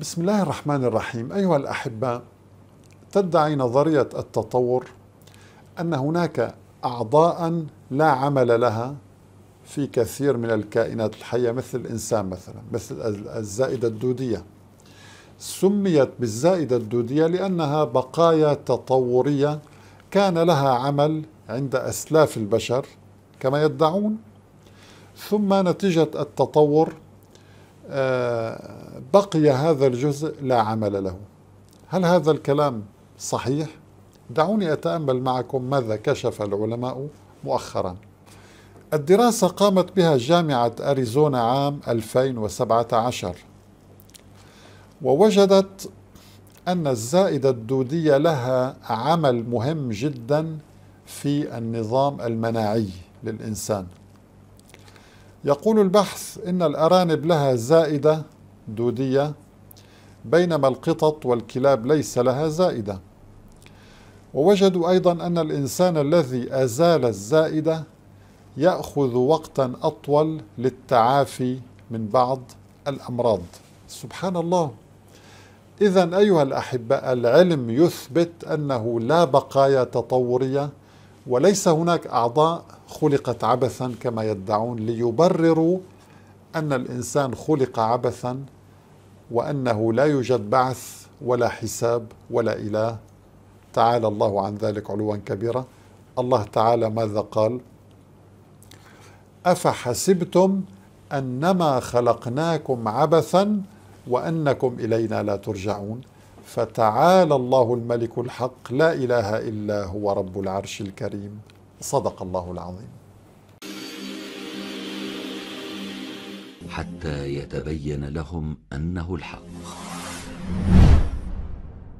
بسم الله الرحمن الرحيم. أيها الأحبة، تدعي نظرية التطور أن هناك أعضاء لا عمل لها في كثير من الكائنات الحية، مثل الإنسان مثلا، مثل الزائدة الدودية. سميت بالزائدة الدودية لأنها بقايا تطورية كان لها عمل عند أسلاف البشر كما يدعون، ثم نتيجة التطور بقي هذا الجزء لا عمل له. هل هذا الكلام صحيح؟ دعوني أتأمل معكم ماذا كشف العلماء مؤخرا. الدراسة قامت بها جامعة أريزونا عام 2017، ووجدت أن الزائدة الدودية لها عمل مهم جدا في النظام المناعي للإنسان. يقول البحث إن الأرانب لها زائدة دودية، بينما القطط والكلاب ليس لها زائدة. ووجدوا أيضا أن الإنسان الذي أزال الزائدة يأخذ وقتا أطول للتعافي من بعض الأمراض. سبحان الله. إذن أيها الأحبة، العلم يثبت أنه لا بقايا تطورية، وليس هناك أعضاء خلقت عبثا كما يدعون ليبرروا أن الإنسان خلق عبثا، وأنه لا يوجد بعث ولا حساب ولا إله. تعالى الله عن ذلك علوا كبيرا. الله تعالى ماذا قال؟ أفحسبتم أنما خلقناكم عبثا وأنكم إلينا لا ترجعون. فتعالى الله الملك الحق، لا إله إلا هو رب العرش الكريم. صدق الله العظيم. حتى يتبين لهم أنه الحق.